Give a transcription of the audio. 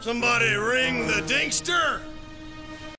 Somebody ring the dingster!